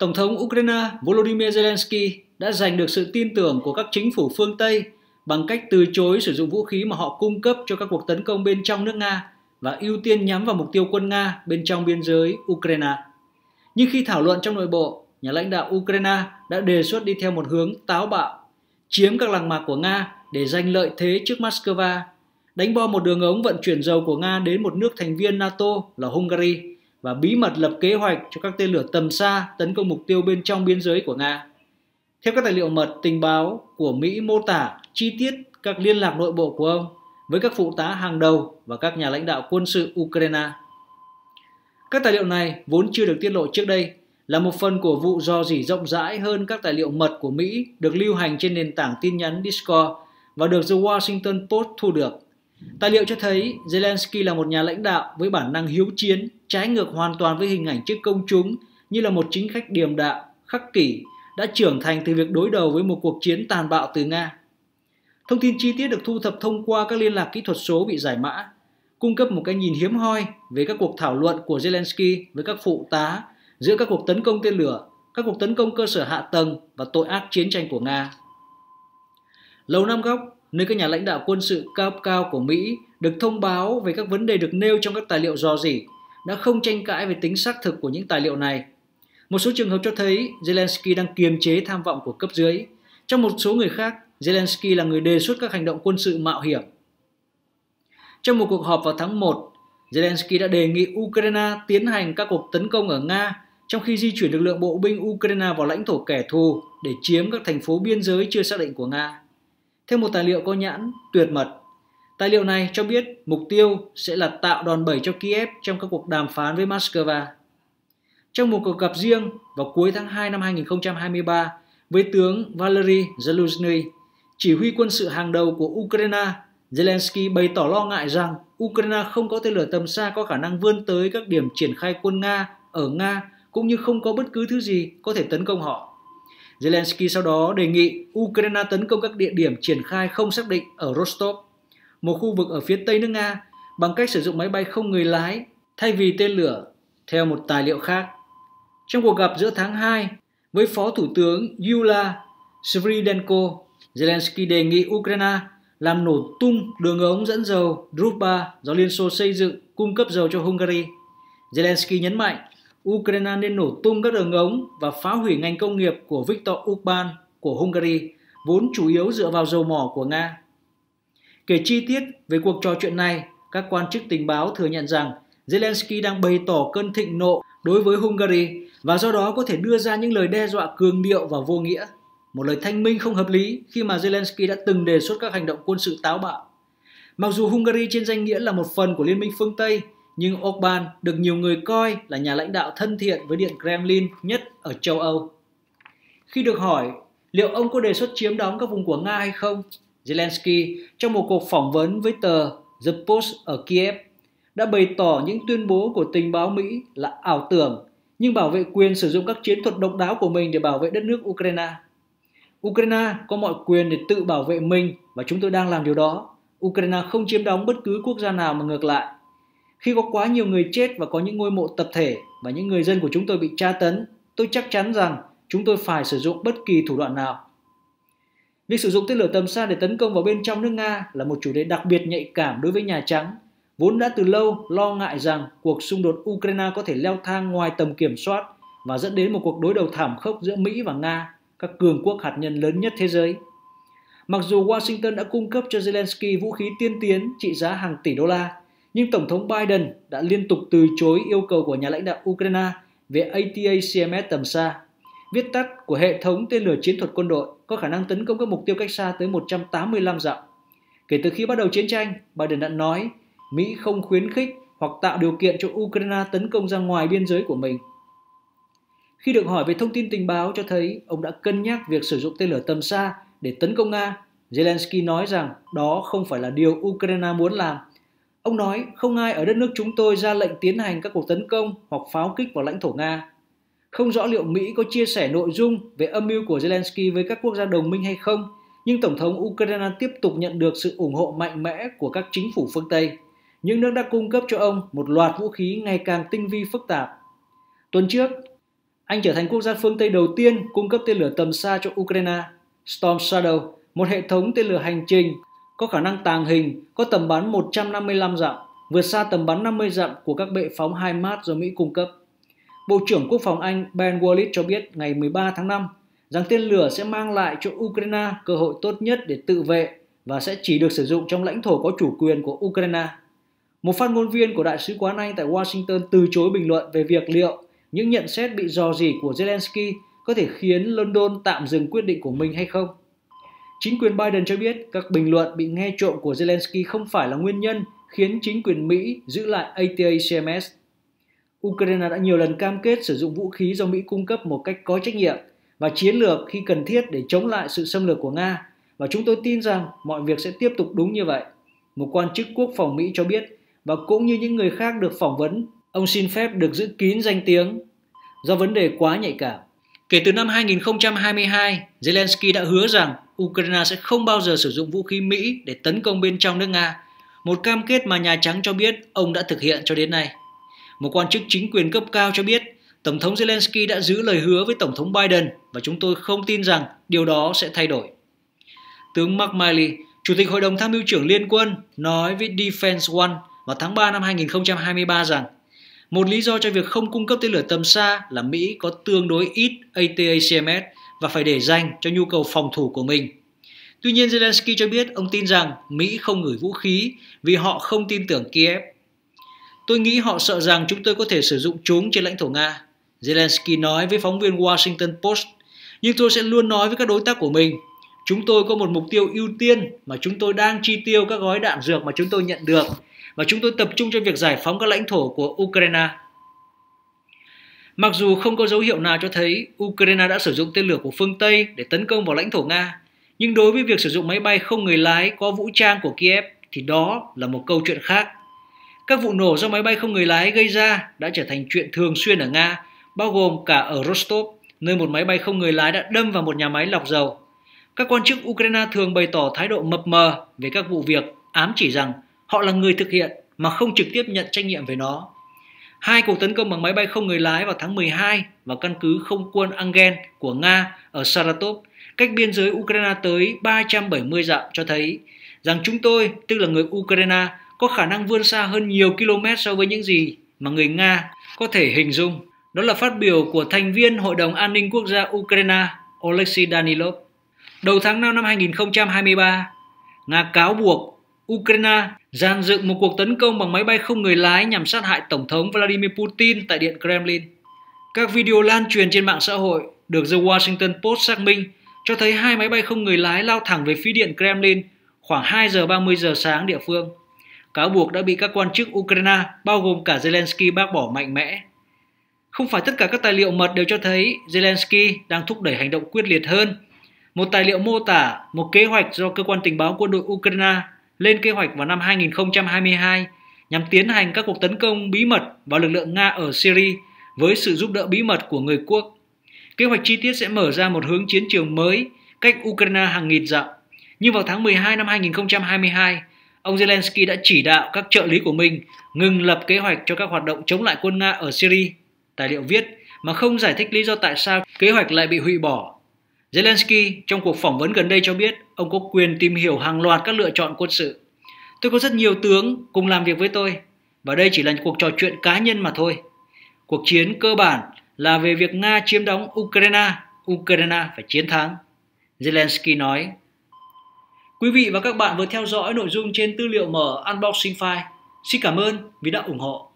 Tổng thống Ukraine Volodymyr Zelensky đã giành được sự tin tưởng của các chính phủ phương Tây bằng cách từ chối sử dụng vũ khí mà họ cung cấp cho các cuộc tấn công bên trong nước Nga và ưu tiên nhắm vào mục tiêu quân Nga bên trong biên giới Ukraine. Nhưng khi thảo luận trong nội bộ, nhà lãnh đạo Ukraine đã đề xuất đi theo một hướng táo bạo, chiếm các làng mạc của Nga để giành lợi thế trước Moscow, đánh bom một đường ống vận chuyển dầu của Nga đến một nước thành viên NATO là Hungary và bí mật lập kế hoạch cho các tên lửa tầm xa tấn công mục tiêu bên trong biên giới của Nga. Theo các tài liệu mật, tình báo của Mỹ mô tả chi tiết các liên lạc nội bộ của ông với các phụ tá hàng đầu và các nhà lãnh đạo quân sự Ukraine. Các tài liệu này vốn chưa được tiết lộ trước đây, là một phần của vụ rò rỉ rộng rãi hơn các tài liệu mật của Mỹ được lưu hành trên nền tảng tin nhắn Discord và được The Washington Post thu được. Tài liệu cho thấy Zelensky là một nhà lãnh đạo với bản năng hiếu chiến, trái ngược hoàn toàn với hình ảnh trước công chúng như là một chính khách điềm đạm, khắc kỷ, đã trưởng thành từ việc đối đầu với một cuộc chiến tàn bạo từ Nga. Thông tin chi tiết được thu thập thông qua các liên lạc kỹ thuật số bị giải mã, cung cấp một cái nhìn hiếm hoi về các cuộc thảo luận của Zelensky với các phụ tá giữa các cuộc tấn công tên lửa, các cuộc tấn công cơ sở hạ tầng và tội ác chiến tranh của Nga. Lầu Năm Góc, nơi các nhà lãnh đạo quân sự cao của Mỹ được thông báo về các vấn đề được nêu trong các tài liệu rò rỉ, đã không tranh cãi về tính xác thực của những tài liệu này. Một số trường hợp cho thấy Zelensky đang kiềm chế tham vọng của cấp dưới. Trong một số người khác, Zelensky là người đề xuất các hành động quân sự mạo hiểm. Trong một cuộc họp vào tháng 1, Zelensky đã đề nghị Ukraine tiến hành các cuộc tấn công ở Nga trong khi di chuyển lực lượng bộ binh Ukraine vào lãnh thổ kẻ thù để chiếm các thành phố biên giới chưa xác định của Nga. Theo một tài liệu có nhãn tuyệt mật, tài liệu này cho biết mục tiêu sẽ là tạo đòn bẩy cho Kiev trong các cuộc đàm phán với Moscow. Trong một cuộc gặp riêng vào cuối tháng 2 năm 2023 với tướng Valery Zaluzhny, chỉ huy quân sự hàng đầu của Ukraine, Zelensky bày tỏ lo ngại rằng Ukraine không có tên lửa tầm xa có khả năng vươn tới các điểm triển khai quân Nga ở Nga cũng như không có bất cứ thứ gì có thể tấn công họ. Zelensky sau đó đề nghị Ukraine tấn công các địa điểm triển khai không xác định ở Rostov, một khu vực ở phía tây nước Nga, bằng cách sử dụng máy bay không người lái thay vì tên lửa, theo một tài liệu khác. Trong cuộc gặp giữa tháng 2 với Phó Thủ tướng Yulia Sviridenko, Zelensky đề nghị Ukraine làm nổ tung đường ống dẫn dầu Druzhba do Liên Xô xây dựng cung cấp dầu cho Hungary. Zelensky nhấn mạnh Ukraine nên nổ tung các đường ống và phá hủy ngành công nghiệp của Viktor Orbán của Hungary, vốn chủ yếu dựa vào dầu mỏ của Nga. Kể chi tiết về cuộc trò chuyện này, các quan chức tình báo thừa nhận rằng Zelensky đang bày tỏ cơn thịnh nộ đối với Hungary và do đó có thể đưa ra những lời đe dọa cường điệu và vô nghĩa. Một lời thanh minh không hợp lý khi mà Zelensky đã từng đề xuất các hành động quân sự táo bạo. Mặc dù Hungary trên danh nghĩa là một phần của Liên minh phương Tây, nhưng Orbán được nhiều người coi là nhà lãnh đạo thân thiện với Điện Kremlin nhất ở châu Âu. Khi được hỏi liệu ông có đề xuất chiếm đóng các vùng của Nga hay không, Zelensky trong một cuộc phỏng vấn với tờ The Post ở Kiev đã bày tỏ những tuyên bố của tình báo Mỹ là ảo tưởng, nhưng bảo vệ quyền sử dụng các chiến thuật độc đáo của mình để bảo vệ đất nước Ukraine. Ukraine có mọi quyền để tự bảo vệ mình và chúng tôi đang làm điều đó. Ukraine không chiếm đóng bất cứ quốc gia nào mà ngược lại. Khi có quá nhiều người chết và có những ngôi mộ tập thể và những người dân của chúng tôi bị tra tấn, tôi chắc chắn rằng chúng tôi phải sử dụng bất kỳ thủ đoạn nào. Việc sử dụng tên lửa tầm xa để tấn công vào bên trong nước Nga là một chủ đề đặc biệt nhạy cảm đối với Nhà Trắng, vốn đã từ lâu lo ngại rằng cuộc xung đột Ukraine có thể leo thang ngoài tầm kiểm soát và dẫn đến một cuộc đối đầu thảm khốc giữa Mỹ và Nga, các cường quốc hạt nhân lớn nhất thế giới. Mặc dù Washington đã cung cấp cho Zelensky vũ khí tiên tiến trị giá hàng tỷ đô la, nhưng Tổng thống Biden đã liên tục từ chối yêu cầu của nhà lãnh đạo Ukraine về ATACMS tầm xa, viết tắt của hệ thống tên lửa chiến thuật quân đội có khả năng tấn công các mục tiêu cách xa tới 185 dặm. Kể từ khi bắt đầu chiến tranh, Biden đã nói Mỹ không khuyến khích hoặc tạo điều kiện cho Ukraine tấn công ra ngoài biên giới của mình. Khi được hỏi về thông tin tình báo cho thấy ông đã cân nhắc việc sử dụng tên lửa tầm xa để tấn công Nga, Zelensky nói rằng đó không phải là điều Ukraine muốn làm. Ông nói không ai ở đất nước chúng tôi ra lệnh tiến hành các cuộc tấn công hoặc pháo kích vào lãnh thổ Nga. Không rõ liệu Mỹ có chia sẻ nội dung về âm mưu của Zelensky với các quốc gia đồng minh hay không, nhưng Tổng thống Ukraine tiếp tục nhận được sự ủng hộ mạnh mẽ của các chính phủ phương Tây. Những nước đã cung cấp cho ông một loạt vũ khí ngày càng tinh vi phức tạp. Tuần trước, Anh trở thành quốc gia phương Tây đầu tiên cung cấp tên lửa tầm xa cho Ukraine. Storm Shadow, một hệ thống tên lửa hành trình, có khả năng tàng hình, có tầm bắn 155 dặm, vượt xa tầm bắn 50 dặm của các bệ phóng HIMARS do Mỹ cung cấp. Bộ trưởng Quốc phòng Anh Ben Wallace cho biết ngày 13 tháng 5 rằng tên lửa sẽ mang lại cho Ukraine cơ hội tốt nhất để tự vệ và sẽ chỉ được sử dụng trong lãnh thổ có chủ quyền của Ukraine. Một phát ngôn viên của Đại sứ quán Anh tại Washington từ chối bình luận về việc liệu những nhận xét bị rò rỉ của Zelensky có thể khiến London tạm dừng quyết định của mình hay không. Chính quyền Biden cho biết các bình luận bị nghe trộm của Zelensky không phải là nguyên nhân khiến chính quyền Mỹ giữ lại ATACMS. Ukraine đã nhiều lần cam kết sử dụng vũ khí do Mỹ cung cấp một cách có trách nhiệm và chiến lược khi cần thiết để chống lại sự xâm lược của Nga, và chúng tôi tin rằng mọi việc sẽ tiếp tục đúng như vậy, một quan chức quốc phòng Mỹ cho biết, và cũng như những người khác được phỏng vấn, ông xin phép được giữ kín danh tiếng do vấn đề quá nhạy cảm. Kể từ năm 2022, Zelensky đã hứa rằng Ukraine sẽ không bao giờ sử dụng vũ khí Mỹ để tấn công bên trong nước Nga, một cam kết mà Nhà Trắng cho biết ông đã thực hiện cho đến nay. Một quan chức chính quyền cấp cao cho biết Tổng thống Zelensky đã giữ lời hứa với Tổng thống Biden và chúng tôi không tin rằng điều đó sẽ thay đổi. Tướng McMilley, Chủ tịch Hội đồng Tham mưu trưởng Liên quân, nói với Defense One vào tháng 3 năm 2023 rằng một lý do cho việc không cung cấp tên lửa tầm xa là Mỹ có tương đối ít ATACMS và phải để dành cho nhu cầu phòng thủ của mình. Tuy nhiên, Zelensky cho biết ông tin rằng Mỹ không gửi vũ khí vì họ không tin tưởng Kiev. Tôi nghĩ họ sợ rằng chúng tôi có thể sử dụng chúng trên lãnh thổ Nga, Zelensky nói với phóng viên Washington Post. Nhưng tôi sẽ luôn nói với các đối tác của mình, chúng tôi có một mục tiêu ưu tiên mà chúng tôi đang chi tiêu các gói đạn dược mà chúng tôi nhận được, và chúng tôi tập trung cho việc giải phóng các lãnh thổ của Ukraine. Mặc dù không có dấu hiệu nào cho thấy Ukraine đã sử dụng tên lửa của phương Tây để tấn công vào lãnh thổ Nga, nhưng đối với việc sử dụng máy bay không người lái có vũ trang của Kiev thì đó là một câu chuyện khác. Các vụ nổ do máy bay không người lái gây ra đã trở thành chuyện thường xuyên ở Nga, bao gồm cả ở Rostov, nơi một máy bay không người lái đã đâm vào một nhà máy lọc dầu. Các quan chức Ukraine thường bày tỏ thái độ mập mờ về các vụ việc, ám chỉ rằng họ là người thực hiện mà không trực tiếp nhận trách nhiệm về nó. Hai cuộc tấn công bằng máy bay không người lái vào tháng 12 vào căn cứ không quân Engels của Nga ở Saratov, cách biên giới Ukraine tới 370 dặm cho thấy rằng chúng tôi, tức là người Ukraine, có khả năng vươn xa hơn nhiều km so với những gì mà người Nga có thể hình dung. Đó là phát biểu của thành viên Hội đồng An ninh Quốc gia Ukraine Oleksiy Danilov. Đầu tháng 5 năm 2023, Nga cáo buộc Ukraine dàn dựng một cuộc tấn công bằng máy bay không người lái nhằm sát hại Tổng thống Vladimir Putin tại Điện Kremlin. Các video lan truyền trên mạng xã hội được The Washington Post xác minh cho thấy hai máy bay không người lái lao thẳng về phía Điện Kremlin khoảng 2:30 sáng địa phương. Cáo buộc đã bị các quan chức Ukraine, bao gồm cả Zelensky, bác bỏ mạnh mẽ. Không phải tất cả các tài liệu mật đều cho thấy Zelensky đang thúc đẩy hành động quyết liệt hơn. Một tài liệu mô tả một kế hoạch do cơ quan tình báo quân đội Ukraine lên kế hoạch vào năm 2022 nhằm tiến hành các cuộc tấn công bí mật vào lực lượng Nga ở Syria với sự giúp đỡ bí mật của người quốc. Kế hoạch chi tiết sẽ mở ra một hướng chiến trường mới cách Ukraine hàng nghìn dặm. Nhưng vào tháng 12 năm 2022, ông Zelensky đã chỉ đạo các trợ lý của mình ngừng lập kế hoạch cho các hoạt động chống lại quân Nga ở Syria, tài liệu viết, mà không giải thích lý do tại sao kế hoạch lại bị hủy bỏ. Zelensky trong cuộc phỏng vấn gần đây cho biết ông có quyền tìm hiểu hàng loạt các lựa chọn quân sự. Tôi có rất nhiều tướng cùng làm việc với tôi, và đây chỉ là cuộc trò chuyện cá nhân mà thôi. Cuộc chiến cơ bản là về việc Nga chiếm đóng Ukraine, Ukraine phải chiến thắng, Zelensky nói. Quý vị và các bạn vừa theo dõi nội dung trên tư liệu mở Unboxing File. Xin cảm ơn vì đã ủng hộ.